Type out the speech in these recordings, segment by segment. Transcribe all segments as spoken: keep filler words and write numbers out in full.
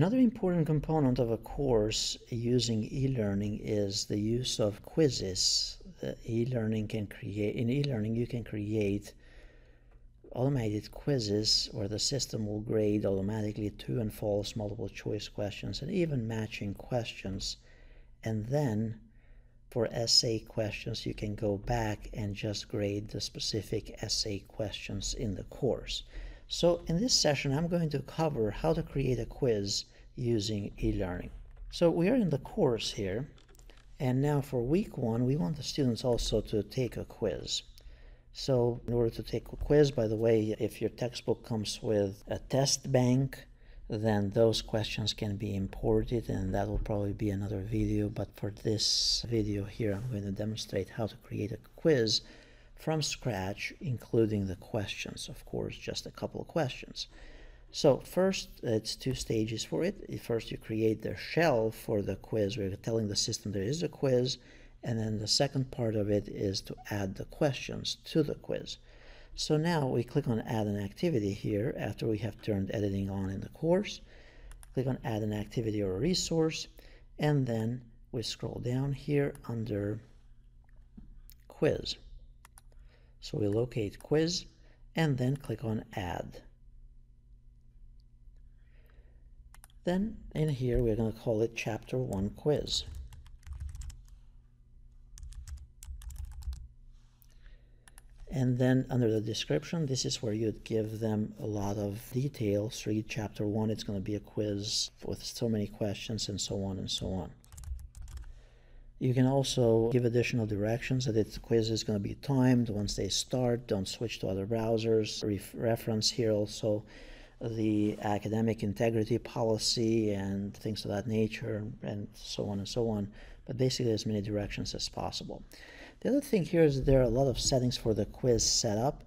Another important component of a course using e-learning is the use of quizzes. Uh, e-learning can create in e-learning you can create automated quizzes where the system will grade automatically true and false, multiple choice questions, and even matching questions. And then for essay questions, you can go back and just grade the specific essay questions in the course. So in this session, I'm going to cover how to create a quiz using e-learning. So we are in the course here, and now for week one, we want the students also to take a quiz. So in order to take a quiz, by the way, if your textbook comes with a test bank, then those questions can be imported, and that will probably be another video. But for this video here, I'm going to demonstrate how to create a quiz from scratch, including the questions, of course, just a couple of questions. So first, it's two stages for it. First, you create the shell for the quiz, where you're telling the system there is a quiz. And then the second part of it is to add the questions to the quiz. So now we click on add an activity here after we have turned editing on in the course. Click on add an activity or a resource, and then we scroll down here under quiz. So we locate quiz and then click on add. Then in here we're going to call it chapter one quiz. And then under the description, this is where you'd give them a lot of details. Read chapter one, it's going to be a quiz with so many questions and so on and so on. You can also give additional directions that the quiz is going to be timed. Once they start, don't switch to other browsers. Ref reference here also the academic integrity policy and things of that nature and so on and so on. But basically as many directions as possible. The other thing here is there are a lot of settings for the quiz setup.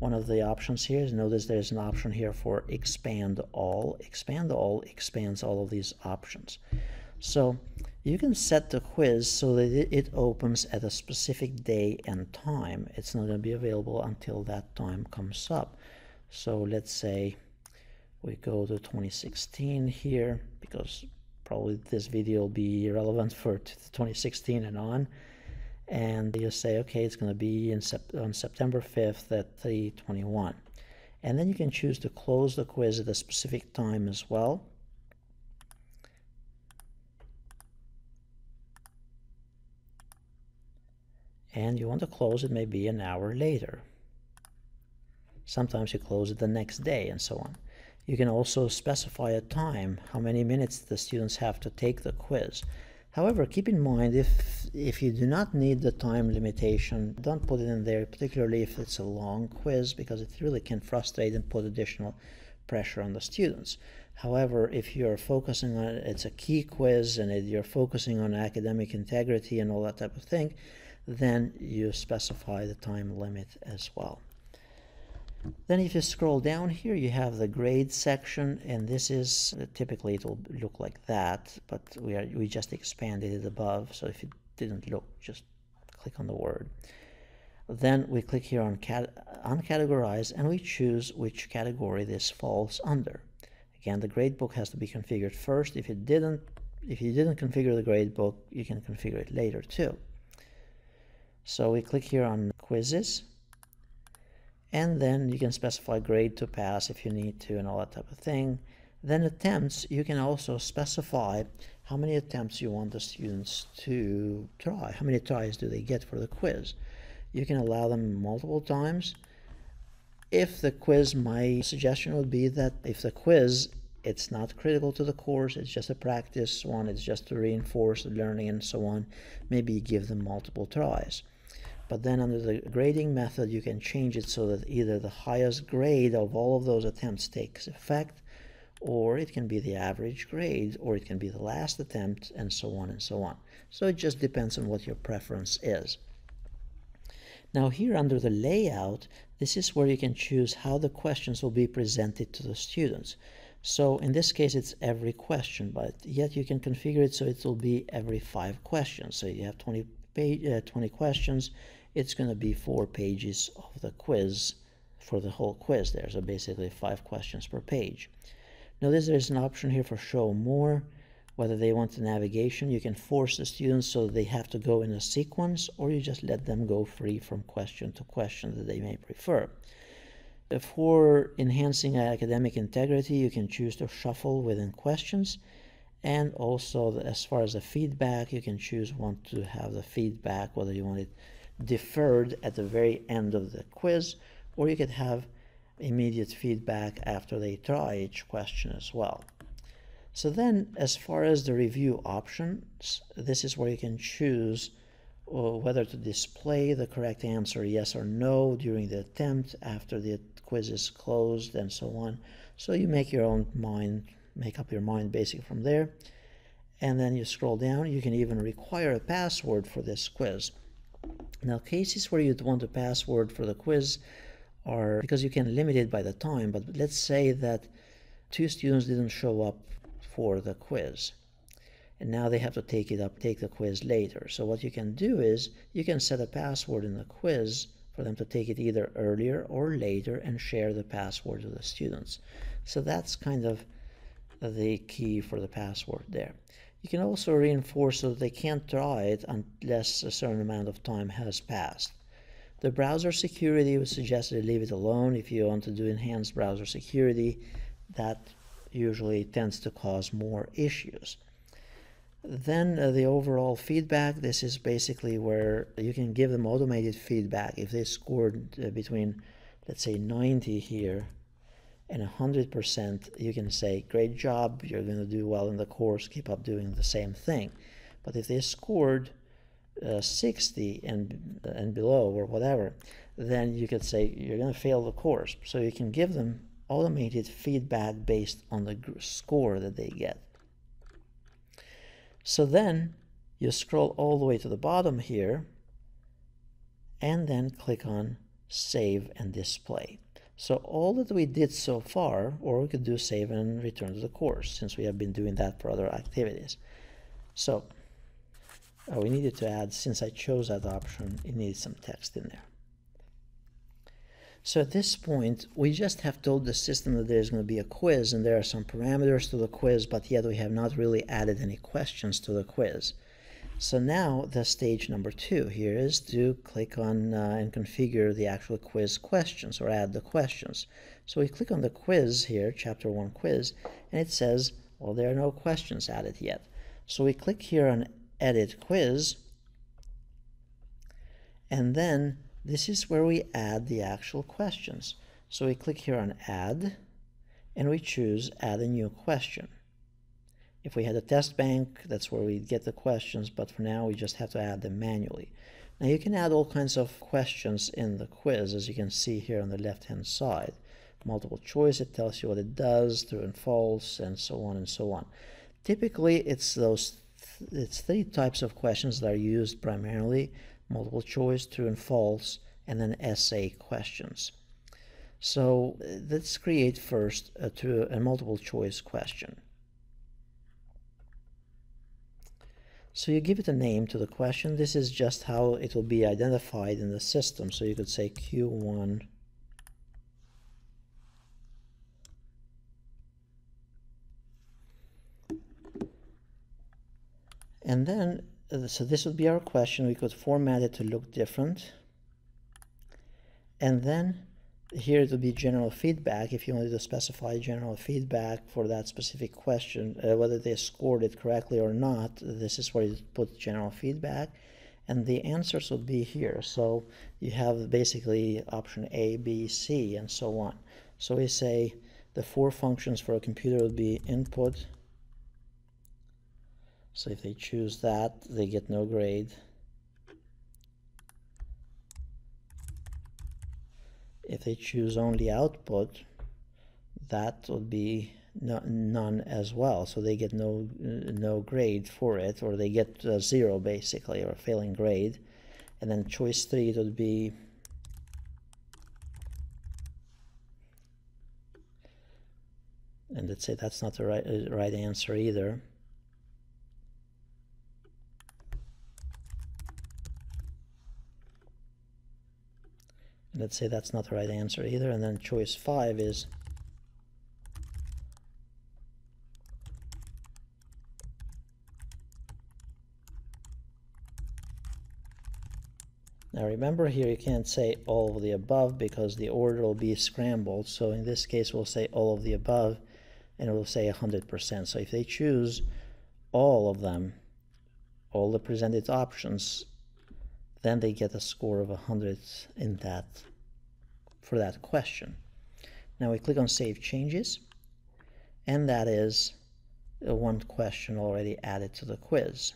One of the options here is, notice there's an option here for expand all. Expand all expands all of these options. So you can set the quiz so that it opens at a specific day and time. It's not going to be available until that time comes up. So let's say we go to twenty sixteen here, because probably this video will be relevant for twenty sixteen and on. And you say, okay, it's going to be in sep on September fifth at three twenty-one. And then you can choose to close the quiz at a specific time as well. And you want to close it maybe an hour later. Sometimes you close it the next day and so on. You can also specify a time, how many minutes the students have to take the quiz. However, keep in mind, if, if you do not need the time limitation, don't put it in there, particularly if it's a long quiz, because it really can frustrate and put additional pressure on the students. However, if you're focusing on, it's a key quiz, and you're focusing on academic integrity and all that type of thing, then you specify the time limit as well. Then if you scroll down here, you have the grade section, and this is uh, typically it will look like that, but we are we just expanded it above. So if it didn't look, just click on the word. Then we click here on cat uncategorized, and we choose which category this falls under. Again, the gradebook has to be configured first. If it didn't, if you didn't configure the gradebook, you can configure it later too. So we click here on quizzes. And then you can specify grade to pass if you need to and all that type of thing. Then attempts, you can also specify how many attempts you want the students to try. How many tries do they get for the quiz? You can allow them multiple times. If the quiz, my suggestion would be that if the quiz, it's not critical to the course, it's just a practice one, it's just to reinforce the learning and so on, maybe give them multiple tries. But then under the grading method, you can change it so that either the highest grade of all of those attempts takes effect, or it can be the average grade, or it can be the last attempt, and so on and so on. So it just depends on what your preference is. Now here under the layout, this is where you can choose how the questions will be presented to the students. So in this case, it's every question, but yet you can configure it so it will be every five questions. So you have twenty questions, it's going to be four pages of the quiz for the whole quiz there. So basically five questions per page. Notice there's an option here for show more, whether they want the navigation. You can force the students so they have to go in a sequence, or you just let them go free from question to question that they may prefer. For enhancing academic integrity, you can choose to shuffle within questions. And also, as far as the feedback, you can choose want to have the feedback, whether you want it deferred at the very end of the quiz, or you could have immediate feedback after they try each question as well. So then, as far as the review options, this is where you can choose whether to display the correct answer, yes or no, during the attempt, after the quiz is closed, and so on. So you make your own mind, make up your mind basically from there. And then you scroll down, you can even require a password for this quiz. Now, cases where you'd want a password for the quiz are because you can limit it by the time, but let's say that two students didn't show up for the quiz, and now they have to take it up, take the quiz later. So what you can do is you can set a password in the quiz for them to take it either earlier or later and share the password to the students. So that's kind of the key for the password there. You can also reinforce so that they can't try it unless a certain amount of time has passed. The browser security was suggested to leave it alone. If you want to do enhanced browser security, that usually tends to cause more issues. Then uh, the overall feedback, this is basically where you can give them automated feedback. If they scored uh, between, let's say, ninety here and one hundred percent, you can say, great job, you're going to do well in the course, keep up doing the same thing. But if they scored uh, sixty and, and below or whatever, then you could say, you're going to fail the course. So you can give them automated feedback based on the score that they get. So then you scroll all the way to the bottom here and then click on Save and Display. So all that we did so far, or we could do save and return to the course, since we have been doing that for other activities. So uh, we needed to add, since I chose that option, it needs some text in there. So at this point, we just have told the system that there's going to be a quiz and there are some parameters to the quiz, but yet we have not really added any questions to the quiz. So now the stage number two here is to click on uh, and configure the actual quiz questions, or add the questions. So we click on the quiz here, chapter one quiz, and it says, well, there are no questions added yet. So we click here on edit quiz, and then this is where we add the actual questions. So we click here on add, and we choose add a new question. If we had a test bank, that's where we'd get the questions, but for now we just have to add them manually. Now you can add all kinds of questions in the quiz, as you can see here on the left-hand side. Multiple choice, it tells you what it does, true and false, and so on and so on. Typically, it's those th it's three types of questions that are used primarily: multiple choice, true and false, and then essay questions. So let's create first a true and multiple choice question. So you give it a name to the question. This is just how it will be identified in the system. So you could say Q one and then so this would be our question. We could format it to look different, and then here it would be general feedback if you wanted to specify general feedback for that specific question, uh, whether they scored it correctly or not. This is where you put general feedback, and the answers would be here. So you have basically option A, B, C, and so on. So we say the four functions for a computer would be input. So if they choose that, they get no grade. If they choose only output, that would be no, none as well. So they get no, no grade for it, or they get a zero basically, or a failing grade. And then choice three, it would be and let's say that's not the right, uh, right answer either. Let's say that's not the right answer either. And then choice five is Now remember here you can't say all of the above because the order will be scrambled. So in this case we'll say all of the above and it will say one hundred percent. So if they choose all of them, all the presented options, then they get a score of one hundred in that, for that question. Now we click on Save Changes, and that is one question already added to the quiz.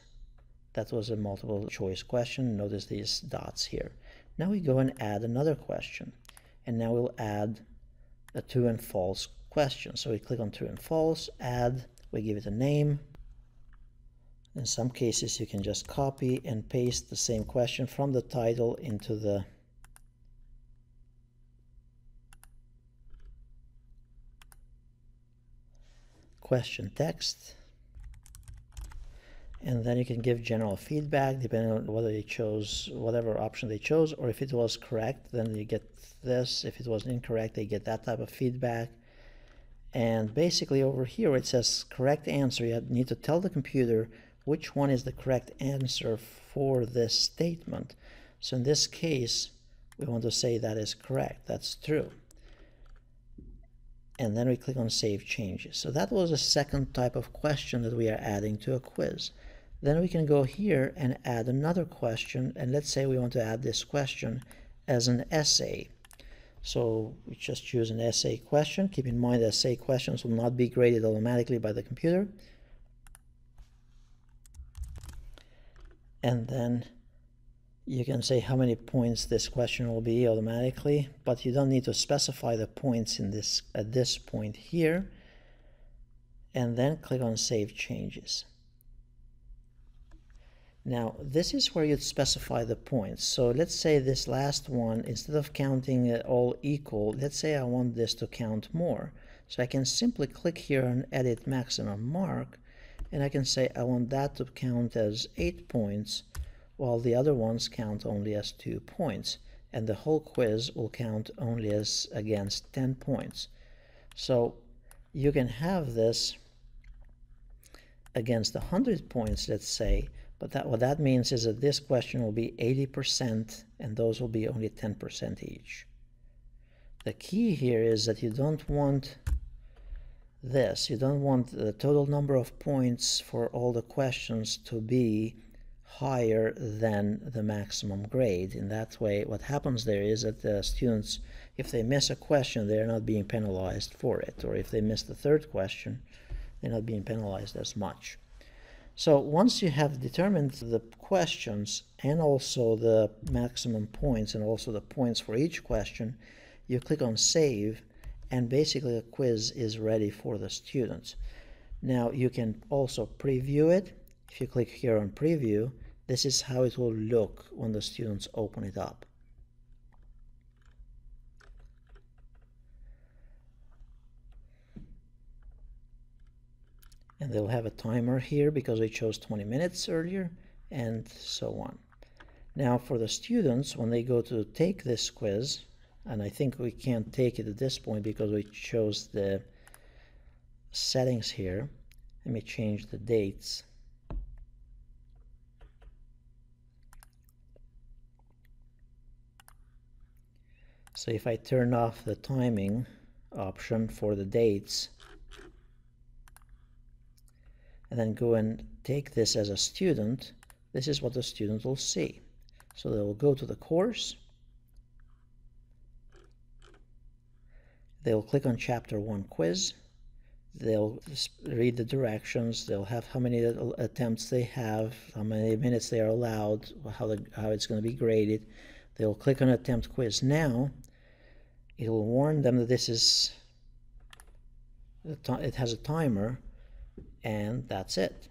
That was a multiple choice question. Notice these dots here. Now we go and add another question, and now we'll add a true and false question. So we click on true and false, add, we give it a name. In some cases you can just copy and paste the same question from the title into the question text, and then you can give general feedback depending on whether they chose whatever option they chose, or if it was correct then you get this, if it was incorrect they get that type of feedback. And basically over here it says correct answer. You need to tell the computer which one is the correct answer for this statement. So in this case we want to say that is correct, that's true, and then we click on Save Changes. So that was a second type of question that we are adding to a quiz. Then we can go here and add another question, and let's say we want to add this question as an essay. So we just choose an essay question. Keep in mind essay questions will not be graded automatically by the computer. And then you can say how many points this question will be automatically, but you don't need to specify the points in this at this point here. And then click on Save Changes. Now this is where you'd specify the points. So let's say this last one, instead of counting it all equal, let's say I want this to count more. So I can simply click here and edit maximum mark, and I can say I want that to count as eight points while the other ones count only as two points, and the whole quiz will count only as against ten points. So you can have this against one hundred points, let's say, but that, what that means is that this question will be eighty percent and those will be only ten percent each. The key here is that you don't want this. You don't want the total number of points for all the questions to be higher than the maximum grade. In that way, what happens there is that the students, if they miss a question, they're not being penalized for it, or if they miss the third question, they're not being penalized as much. So once you have determined the questions and also the maximum points and also the points for each question, you click on Save, and basically a quiz is ready for the students. Now you can also preview it. If you click here on Preview, this is how it will look when the students open it up. And they'll have a timer here because we chose twenty minutes earlier, and so on. Now for the students, when they go to take this quiz, and I think we can't take it at this point because we chose the settings here. Let me change the dates. So if I turn off the timing option for the dates, and then go and take this as a student, this is what the student will see. So they will go to the course, they'll click on Chapter one Quiz, they'll read the directions, they'll have how many attempts they have, how many minutes they are allowed, how, the, how it's going to be graded. They'll click on Attempt Quiz Now. It will warn them that this is, it has a timer, and that's it.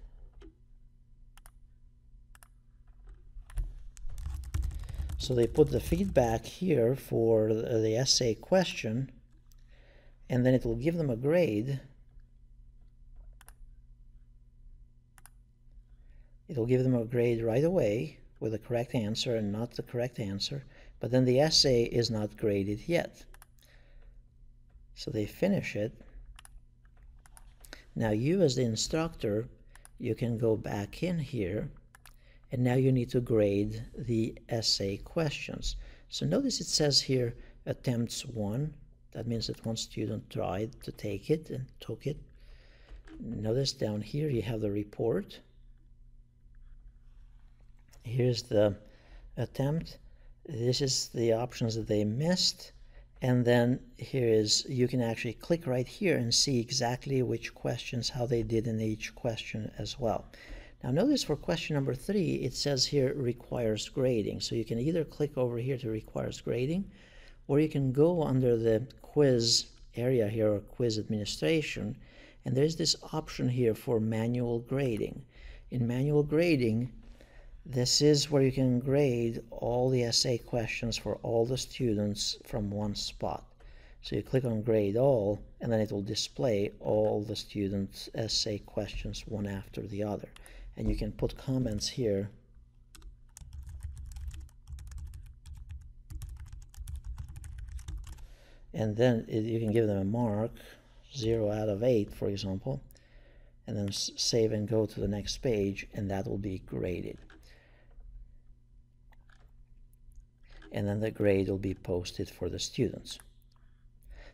So they put the feedback here for the essay question, and then it will give them a grade. It will give them a grade right away with the correct answer and not the correct answer, but then the essay is not graded yet. So they finish it. Now you as the instructor, you can go back in here and now you need to grade the essay questions. So notice it says here attempts one. That means that one student tried to take it and took it. Notice down here you have the report. Here's the attempt. This is the options that they missed. And then here is, you can actually click right here and see exactly which questions, how they did in each question as well. Now notice for question number three, it says here requires grading. So you can either click over here to requires grading, or you can go under the quiz area here or quiz administration, and there's this option here for manual grading. In manual grading, this is where you can grade all the essay questions for all the students from one spot. So you click on grade all, and then it will display all the students' essay questions one after the other. And you can put comments here. And then it, you can give them a mark, zero out of eight, for example, and then save and go to the next page, and that will be graded. And then the grade will be posted for the students.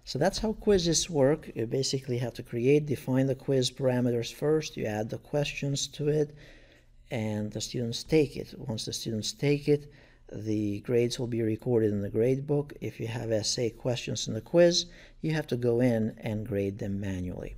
So that's how quizzes work. You basically have to create, define the quiz parameters first, you add the questions to it, and the students take it. Once the students take it, the grades will be recorded in the grade book. If you have essay questions in the quiz, you have to go in and grade them manually.